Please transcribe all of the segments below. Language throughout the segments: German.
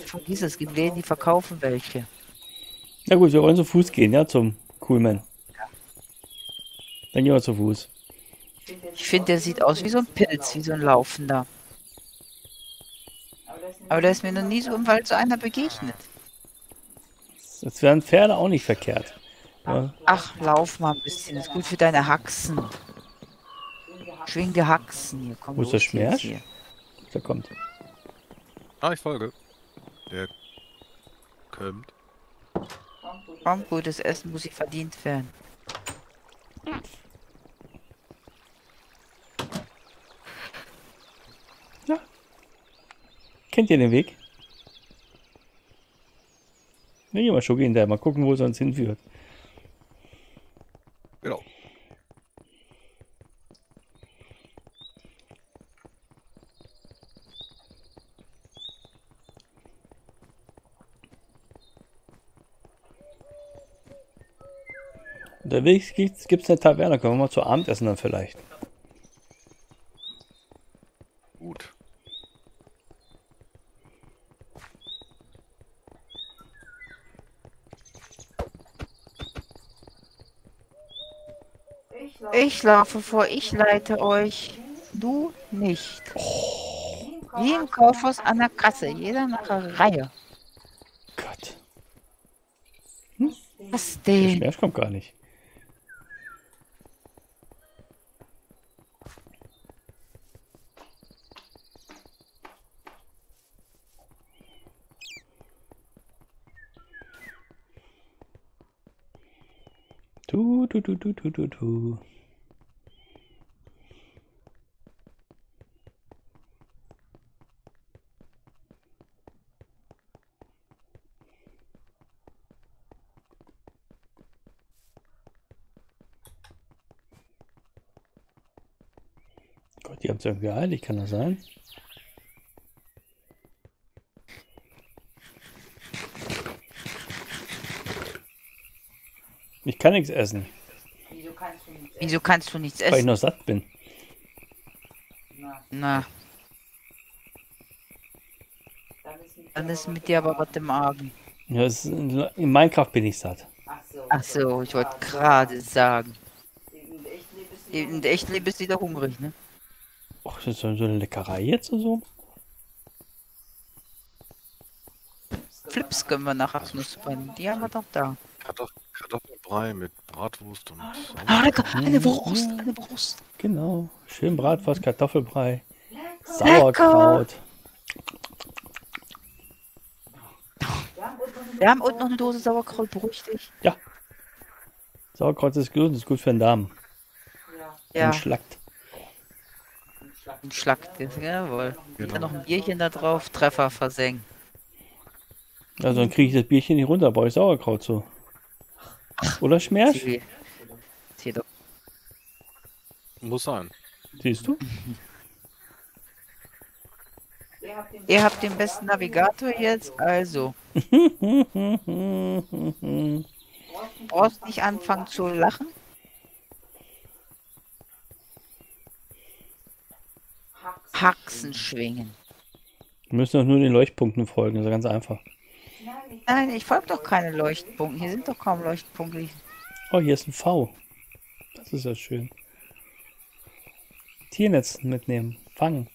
von dieser. Es gibt Läden, die verkaufen welche. Na gut, wir wollen zu Fuß gehen, ja, zum Coolman. Ja. Dann gehen wir zu Fuß. Ich finde, der sieht aus wie so ein Pilz, wie so ein laufender. Aber da ist mir noch nie so im Wald so einer begegnet. Das wären Pferde auch nicht verkehrt. Ja. Ach, lauf mal ein bisschen. Das ist gut für deine Haxen. Schwing die Haxen hier. Komm, wo ist der Schmerz? Hier. Der kommt. Ah, ich folge. Der kommt. Komm, gutes Essen muss ich verdient werden. Ja. Kennt ihr den Weg? Ne, mal schon gehen da. Mal gucken, wo es uns hinführt. Genau. Unterwegs gibt es eine Taverne, können wir mal zu Abend essen dann vielleicht. Gut. Ich laufe vor, ich leite euch. Du nicht. Oh. Wie im Kaufhaus an der Kasse, jeder nach der Reihe. Gott. Hm? Was denn? Der Schmerz kommt gar nicht. Du. Gott, die haben es irgendwie eilig, kann das sein? Ich kann nichts essen. Wieso kannst du nichts essen? Weil ich noch satt bin. Na. Dann ist mit dir aber was im Argen. Ja, in Minecraft bin ich satt. Ach so, ich wollte gerade sagen. In der echten Leben bist du wieder hungrig, ne? Ach, das ist so eine Leckerei jetzt oder so? Flips können wir nachher ausnutzen. Die haben wir doch da. Kartoffelbrei mit Bratwurst und... Eine Wurst. Genau. Schön Bratwurst, Kartoffelbrei, Sauerkraut. Wir haben unten noch eine Dose Sauerkraut, beruhig dich. Ja. Sauerkraut ist gesund, ist gut für den Darm. Ja. Und schlackt. Und schlackt, jawohl. Genau. Dann noch ein Bierchen da drauf, Treffer versenkt. Also dann kriege ich das Bierchen nicht runter, brauche ich Sauerkraut so. Oder Schmerz? Muss sein. Siehst du? Ihr habt den besten Navigator jetzt, also. Du brauchst nicht anfangen zu lachen. Haxen schwingen. Wir müssen doch nur den Leuchtpunkten folgen, das ist ganz einfach. Nein, ich folge doch keine Leuchtpunkte. Hier sind doch kaum Leuchtpunkte. Oh, hier ist ein V. Das ist ja schön. Tiernetz mitnehmen. Fangen.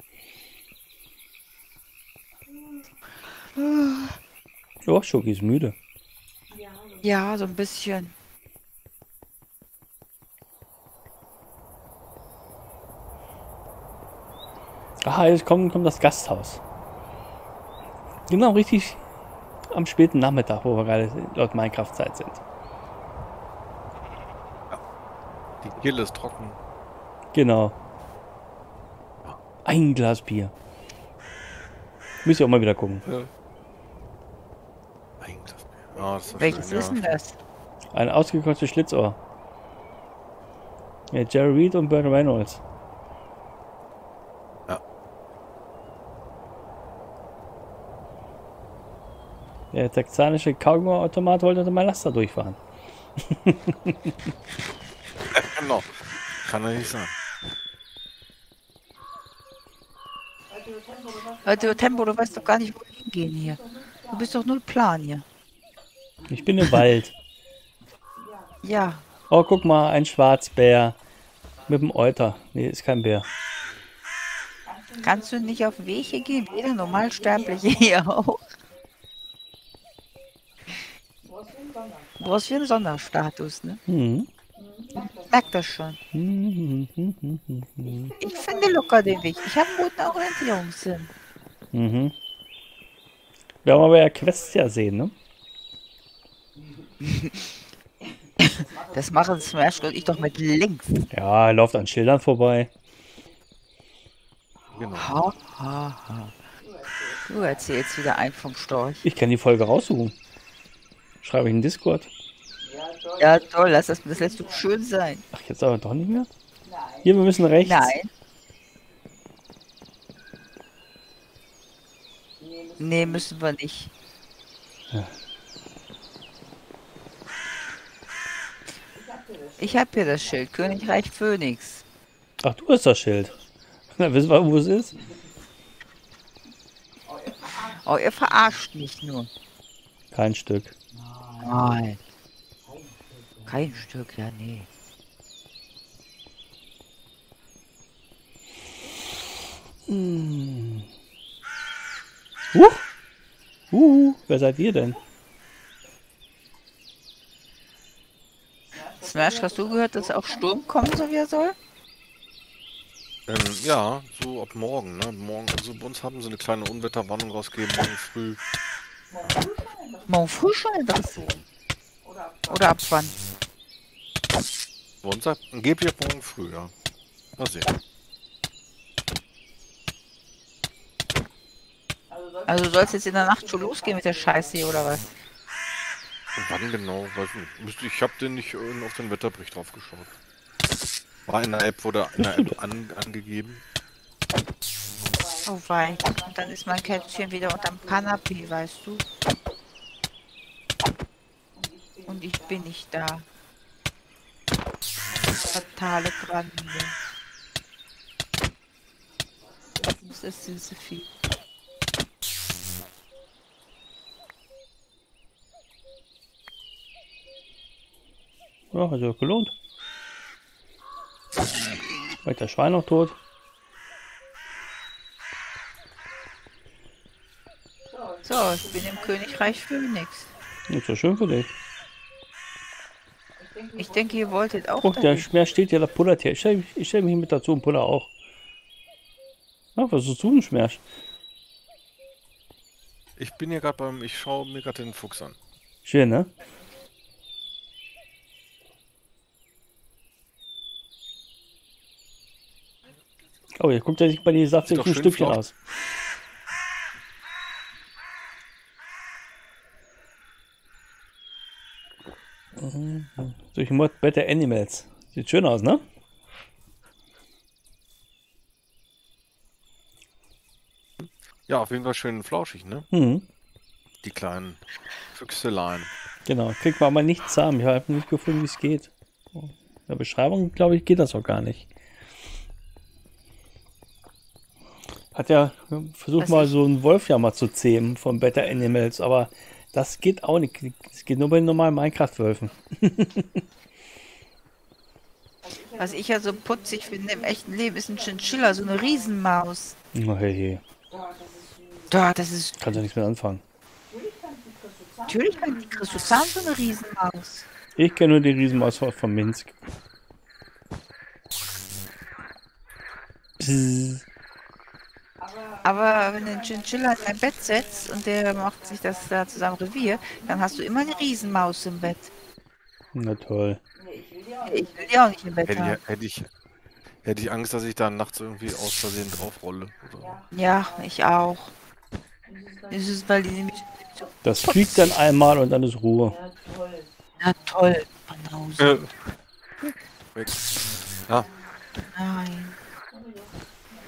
Oh, Schoki ist müde. Ja, so ein bisschen. Ah, jetzt kommt das Gasthaus. Genau, richtig... Am späten Nachmittag, wo wir gerade laut Minecraft-Zeit sind. Ja, die Kehle ist trocken. Genau. Ein Glas Bier. Müsst ihr auch mal wieder gucken. Ja. Ein Glas Bier. Oh, ist welches schön, ist denn das? Ein ausgekochtes Schlitzohr. Ja, Jerry Reed und Bernard Reynolds. Der texanische Kaugummi-Automat wollte mal Laster durchfahren. Genau. Kann er nicht sein. Alter, Tempo, du weißt doch gar nicht, wo wir hingehen hier. Du bist doch null Plan hier. Ich bin im Wald. Ja. Oh, guck mal, ein Schwarzbär. Mit dem Euter. Nee, ist kein Bär. Kannst du nicht auf Wege gehen? Jeder Normalsterbliche hier auch. Was für ein Sonderstatus, ne? Mhm. Ich merke das schon. Ich finde locker den Weg. Ich habe einen guten Orientierungssinn. Mhm. Wir haben aber ja Quests ja sehen, ne? Das machen Smash und ich doch mit links. Ja, er läuft an Schildern vorbei. Genau. Ha, ha, ha. Du erzählst wieder einen vom Storch. Ich kann die Folge raussuchen. Schreibe ich in Discord. Ja, toll, lass das letzte schön sein. Ach, jetzt aber doch nicht mehr? Nein. Hier, wir müssen rechts. Nein. Nee, müssen wir nicht. Ja. Ich hab hier das Schild, Königreich Phoenix. Ach, du hast das Schild. Na, wissen wir, wo es ist? Oh, ihr verarscht mich nur. Kein Stück. Nein. Kein Stück, ja, nee. Hm. Wer seid ihr denn? Smash, hast du gehört, dass auch Sturm kommen so wie er soll? Ja, so ab morgen, ne? Morgen, also bei uns haben sie eine kleine Unwetterwarnung rausgegeben, morgen früh. Morgen früh schon etwas? Oder ab wann? Bei uns angeblich morgen früh, ja. Mal sehen. Also soll es jetzt in der Nacht schon losgehen mit der Scheiße hier, oder was? Wann genau? Weiß nicht. Ich habe den nicht auf den Wetterbericht drauf geschaut. War in der App oder in der App angegeben. Oh wei. Und dann ist mein Kätzchen wieder unterm Kanapee, weißt du? Und ich bin nicht da. Fatale Grande. Das ist das süße Vieh. Ja, hat sich auch gelohnt. War der Schwein noch tot? So, ich bin im Königreich Phoenix. Ist ja schön für dich. Ich denke, ihr wolltet auch. Guck, der Schmer steht ja, da pullert hier. Ich stell mich mit dazu und puller auch. Na, was ist so ein Schmerz? Ich bin hier gerade beim. Ich schaue mir gerade den Fuchs an. Schön, ne? Oh, jetzt guckt er sich bei den saftigen Stückchen aus. Durch den Mod Better Animals. Sieht schön aus, ne? Ja, auf jeden Fall schön flauschig, ne? Mhm. Die kleinen Füchseleien. Genau, kriegt man aber nicht zahm. Ich habe nicht gefunden, wie es geht. In der Beschreibung, glaube ich, geht das auch gar nicht. Hat ja versucht mal so einen Wolf ja mal zu zähmen von Better Animals, aber das geht auch nicht. Es geht nur bei den normalen Minecraft-Wölfen. Was ich ja so putzig finde im echten Leben ist ein Chinchilla, so eine Riesenmaus. Oh, hey. Da, das ist. Kannst du nichts mehr anfangen. Natürlich kann die Christozahn so eine Riesenmaus. Ich kenne nur die Riesenmaus von Minsk. Psst. Aber wenn du einen Chinchilla in dein Bett setzt und der macht sich das da zusammen Revier, dann hast du immer eine Riesenmaus im Bett. Na toll. Ich will die auch nicht im Bett haben. Hätte ich Angst, dass ich da nachts irgendwie aus Versehen draufrolle. Oder? Ja, ich auch. Das fliegt dann einmal und dann ist Ruhe. Na toll. Genau so. Ja. Nein.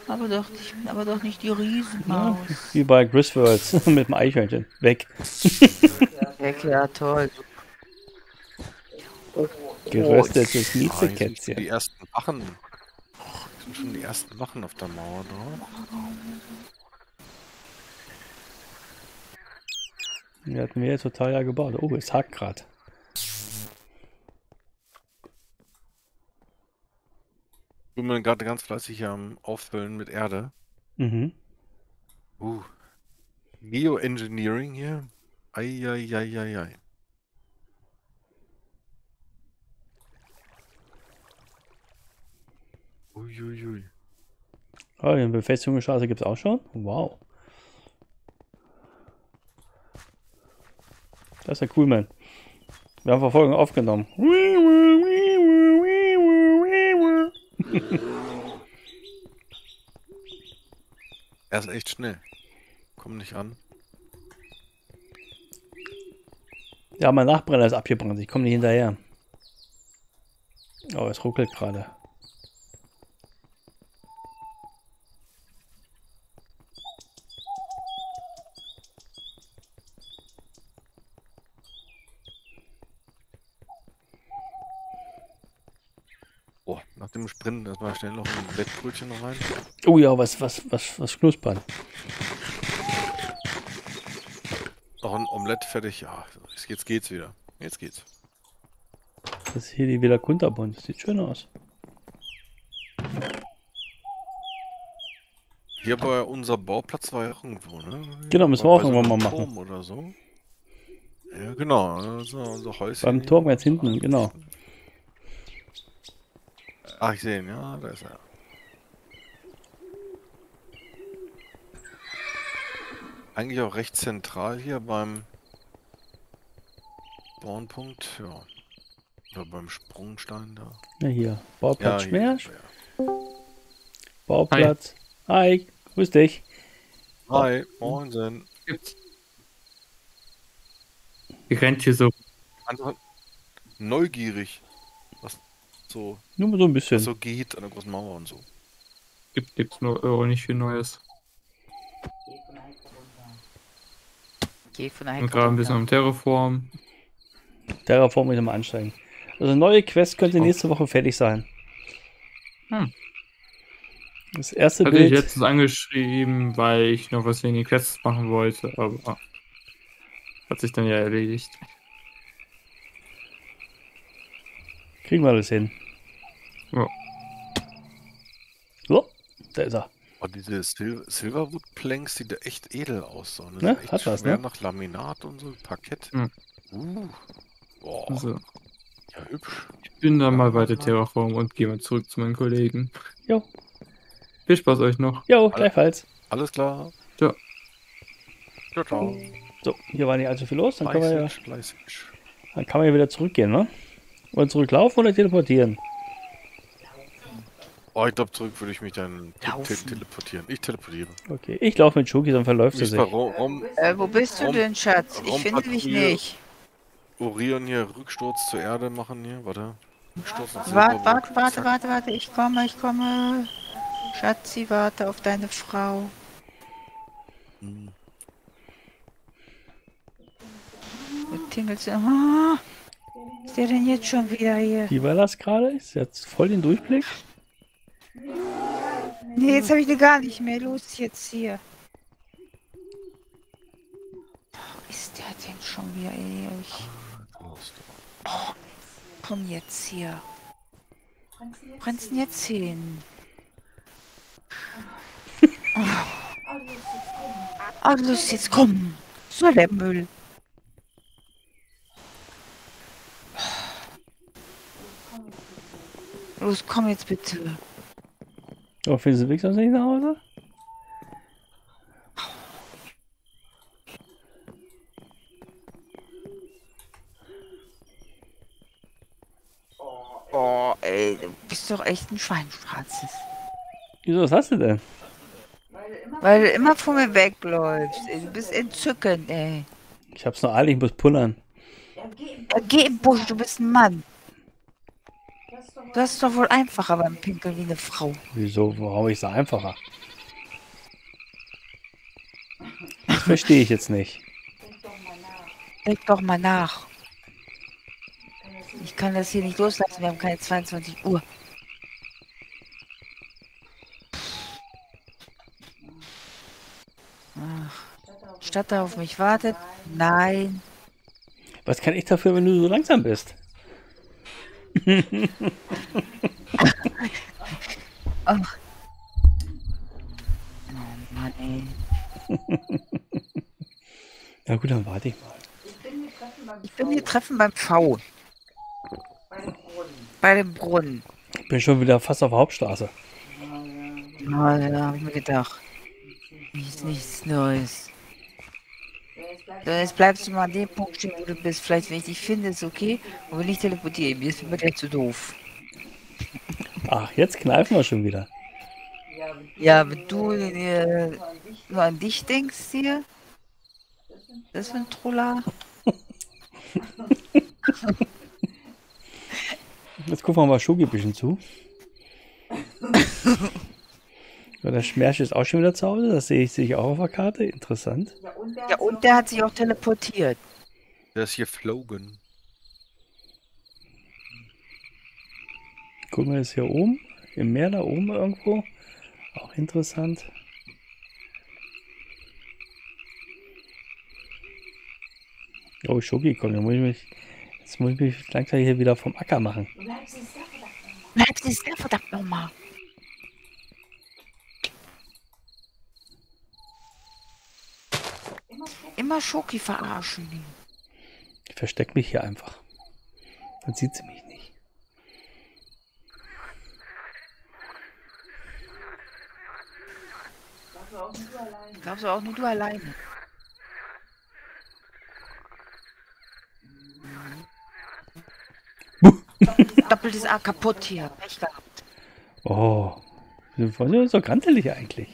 Aber doch nicht die Riesenmaus. Ja, wie bei Griswolds mit dem Eichhörnchen. Weg. Weg, ja toll. Geröstetes Nietzsche-Kätzchen. Die ersten Wachen. Das sind schon die ersten Wachen auf der Mauer drauf. Wir hatten wir jetzt total ja gebaut. Oh, es hakt gerade. Ich bin gerade ganz fleißig am Auffüllen mit Erde. Mhm. Geoengineering hier. Eieieiei. Uiuiui. Oh, eine Befestigungsstraße gibt es auch schon? Wow. Das ist ja cool, man. Wir haben Verfolgung aufgenommen. Er ist echt schnell. Komm nicht an. Ja, mein Nachbrenner ist abgebrannt. Ich komme nicht hinterher. Oh, es ruckelt gerade. Nach dem Sprinten erstmal schnell noch ein Bettbrötchen noch rein. Oh ja, was knuspern. Noch ein Omelett fertig, ja. Jetzt geht's wieder. Jetzt geht's. Das ist hier die Villa Kunterbund. Das sieht schön aus. Hier bei unser Bauplatz war ja irgendwo, ne? Genau, müssen wir auch irgendwann mal machen. Turm oder so. Ja, genau. Also unser Häuschen. Beim Turm ganz hinten, genau. Ach, ich sehe ihn, ja, da ist er. Eigentlich auch recht zentral hier beim Bornpunkt, ja. Oder beim Sprungstein da. Ja, hier. Bauplatz Schmerz. Ja. Bauplatz. Hi. Grüß dich. Hi, Moinsen. Ihr rennt hier so. Neugierig. So, nur so ein bisschen. So geht an der großen Mauer und so. Gibt's nur nicht viel Neues. Geh von der Heck runter. Gerade ein bisschen am Terraform. Terraform ist immer anstrengend. Also neue Quest könnte nächste Woche fertig sein. Das erste Bild... Hatte ich letztens angeschrieben, weil ich noch was wegen den Quests machen wollte, aber... Hat sich dann ja erledigt. Kriegen wir das hin. Ja. So, da ist er. Oh, diese Silverwood Planks sieht echt edel aus. So. Ne? Echt hat was, schwer, ne? Nach Laminat und so, Parkett. Mhm. Boah. Also. Ja, hübsch. Ich bin da mal weiter Terraform und gehe mal zurück zu meinen Kollegen. Jo. Viel Spaß euch noch. Jo, gleichfalls. Alles klar. Ja. Ciao, ciao. So, hier war nicht allzu viel los. Dann kann man ja wieder zurückgehen, ne? Wollen zurücklaufen oder teleportieren? Oh, ich glaube, zurück würde ich mich dann teleportieren. Ich teleportiere. Okay, ich laufe mit Schuki, dann verläuft er sich. Wo bist du denn, Schatz? Ich finde dich nicht. Orion hier, Rücksturz zur Erde machen hier, warte. Warte, ich komme. Schatzi, warte auf deine Frau. Du tingelst. Ah. Ist der denn jetzt schon wieder hier? Wie war das gerade? Ist jetzt voll den Durchblick? Nee, jetzt habe ich den gar nicht mehr. Los jetzt hier. Ach, ist der denn schon wieder ehrlich? Oh, komm jetzt hier. Brennst jetzt hin? Ah, los jetzt, komm. So der Müll. Los, komm jetzt bitte. Oh, findest du Weg sonst nicht nach Hause? Oh, ey, du bist doch echt ein Schwein, Franzis. Wieso, was hast du denn? Weil du immer vor mir wegläufst, ey. Du bist entzückend, ey. Ich hab's noch eilig, ich muss pullern. Geh im Busch, du bist ein Mann. Das ist doch wohl einfacher beim Pinkeln wie eine Frau. Wieso? Warum ist das einfacher? Das verstehe ich jetzt nicht. Denk doch mal nach. Ich kann das hier nicht loslassen, wir haben keine 22 Uhr. Ach. Stadt auf mich wartet. Nein. Was kann ich dafür, wenn du so langsam bist? Ach. Oh Mann, ey. Na gut, dann warte ich mal. Ich bin hier treffen beim V. Bei dem Brunnen. Ich bin schon wieder fast auf der Hauptstraße. Ja, da habe ich mir gedacht. Ist nichts Neues. So, jetzt bleibst du mal an dem Punkt stehen, wo du bist. Vielleicht, wenn ich dich finde, ist okay. Und wenn ich teleportiere, mir ist mir gleich zu doof. Ach, jetzt kneifen wir schon wieder. Ja, wenn du nur an dich denkst hier. Das ist ein Troller. Jetzt gucken wir mal Schuhgebüschen zu. So, der Schmerz ist auch schon wieder zu Hause. Das sehe ich auch auf der Karte. Interessant. Ja, und der hat sich auch teleportiert. Der ist hier flogen. Gucken wir jetzt hier oben. Im Meer da oben irgendwo. Auch interessant. Oh, Schoki, komm, jetzt muss ich mich langsam hier wieder vom Acker machen. Bleibst du da, verdammt nochmal. Immer Schoki verarschen. Ich verstecke mich hier einfach. Dann sieht sie mich nicht. Glaubst du auch nur du alleine? Doppeltes A kaputt hier. Pech gehabt. Oh, wir waren so grantelig eigentlich.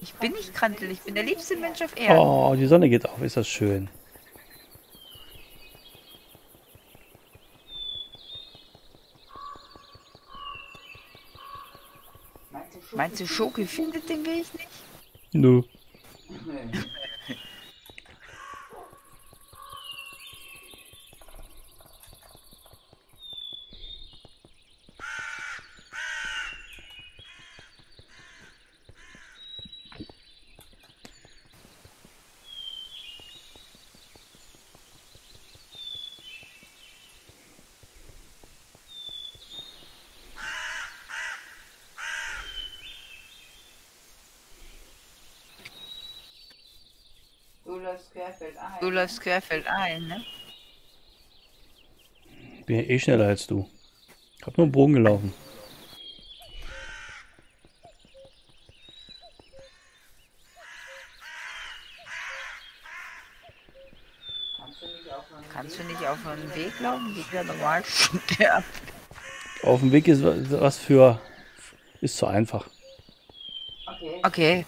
Ich bin nicht grantelig, ich bin der liebste Mensch auf Erden. Oh, die Sonne geht auf, ist das schön. Meinst du, Schoki findet den Weg nicht? Nö. Nee. Du läufst querfeld ein, ne? Ich bin ja eh schneller als du. Ich hab nur einen Bogen gelaufen. Kannst du nicht auf dem Weg laufen? Geht ja normal sterben. Auf dem Weg ist was für... ist zu einfach. Okay.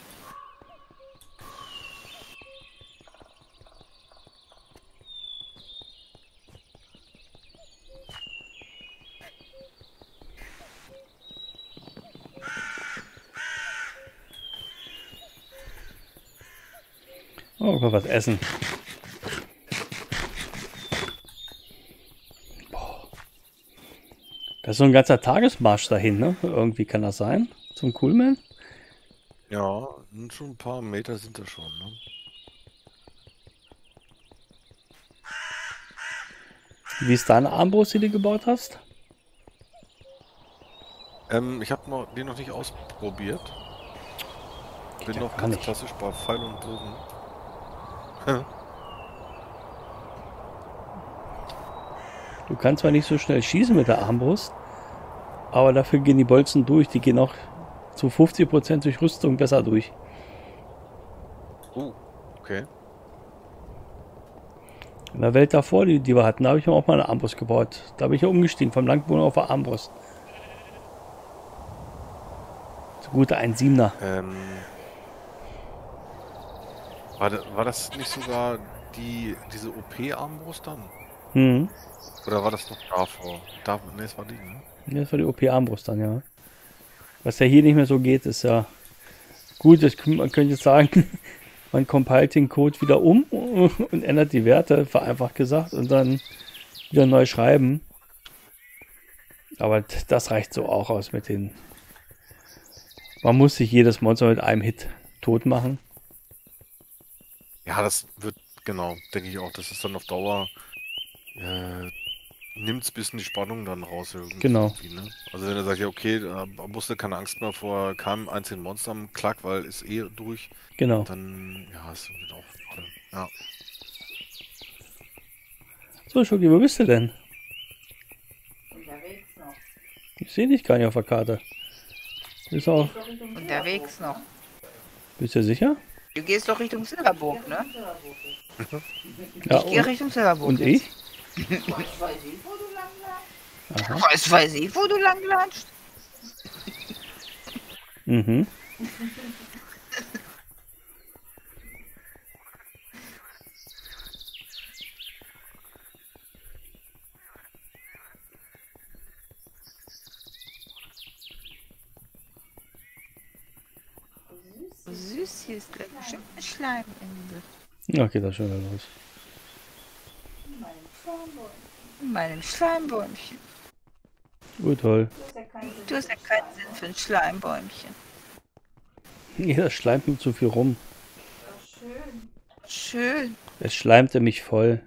Oh, mal was essen. Boah. Das ist so ein ganzer Tagesmarsch dahin, ne? Irgendwie kann das sein. Zum Coolman. Ja, schon ein paar Meter sind das schon, ne? Wie ist deine Armbrust, die du gebaut hast? Ich habe die noch nicht ausprobiert. Ich bin noch ganz klassisch bei Pfeil und Bogen. Du kannst zwar nicht so schnell schießen mit der Armbrust, aber dafür gehen die Bolzen durch. Die gehen auch zu 50% durch Rüstung besser durch. Okay. In der Welt davor, die wir hatten, da habe ich mir auch mal eine Armbrust gebaut. Da bin ich ja umgestiegen, vom Langbogen auf der Armbrust. So gute 1,7er. War das nicht sogar diese OP-Armbrust dann? Mhm. Oder war das noch davor? Ne, das war die, ne? Ja, das war die OP-Armbrust dann, ja. Was ja hier nicht mehr so geht, ist ja... Gut, man könnte jetzt sagen, man compilt den Code wieder um und ändert die Werte, vereinfacht gesagt, und dann wieder neu schreiben. Aber das reicht so auch aus mit den Man muss sich jedes Monster mit einem Hit tot machen. Ja, das wird, genau, denke ich auch. Das ist dann auf Dauer, nimmt es ein bisschen die Spannung dann raus. Irgendwie, genau. Irgendwie, ne? Also wenn er sagt, ja okay, da musst du keine Angst mehr vor keinem einzigen Monster am Klack, weil ist eh durch. Genau. Und dann, ja, ist auch, ja. So, Schucki, wo bist du denn? Unterwegs noch. Ich sehe dich gar nicht auf der Karte. Ist auch... Unterwegs noch. Bist du sicher? Du gehst doch Richtung Silverburg, ne? Ja, ich gehe Richtung Silverburg. Und jetzt. Ich? Weiß, weiß ich, wo du langlatscht. Mhm. Süß, hier ist gleich bestimmt eine Schleiminsel. Ja, geht da schon wieder los. In meinem Schleimbäumchen. Oh, toll. Du hast ja keinen Sinn für ein Schleimbäumchen. Nee, das schleimt mir zu viel rum. Schön. Schön. Es schleimte mich voll.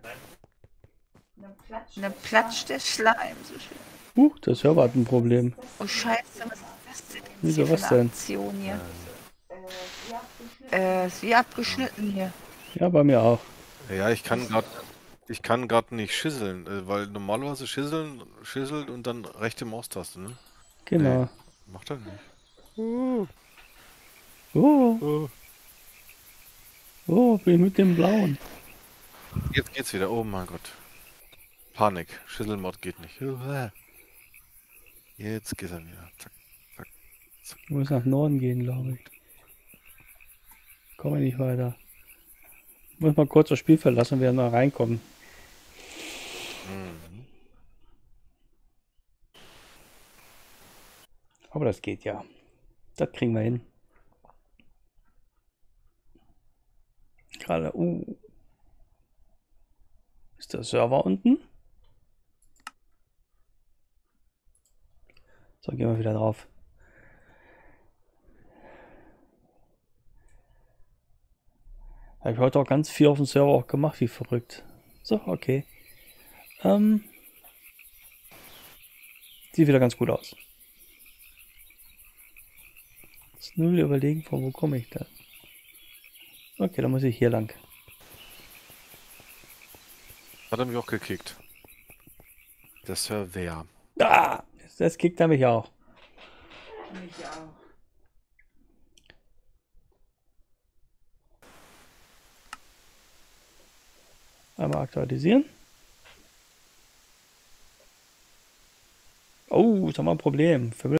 Und dann platscht der Schleim so schön. Das Server hat ein Problem. Oh, scheiße, was ist das denn? Wieso, was denn? Hier? Ist wie abgeschnitten hier. Ja, bei mir auch. Ja, ich kann gerade nicht schisseln, weil normalerweise schisselt und dann rechte Maustaste, ne? Genau. Nee, macht er nicht. Bin ich mit dem blauen. Jetzt geht's wieder. Oh mein Gott. Panik. Schisselmod geht nicht. Jetzt geht's wieder. Zack, zack, zack. Ich muss nach Norden gehen, glaube ich. Komme nicht weiter. Muss mal kurz das Spiel verlassen, wir noch reinkommen. Aber das geht ja. Das kriegen wir hin. Gerade. Ist der Server unten? So, gehen wir wieder drauf. Habe ich heute auch ganz viel auf dem Server auch gemacht, wie verrückt. So, okay. Sieht wieder ganz gut aus. Jetzt nur wieder überlegen, von wo komme ich da. Okay, dann muss ich hier lang. Hat er mich auch gekickt. Der Server. Ah, das kickt er mich auch. Mich auch. Einmal aktualisieren. Oh, ist doch mal ein Problem.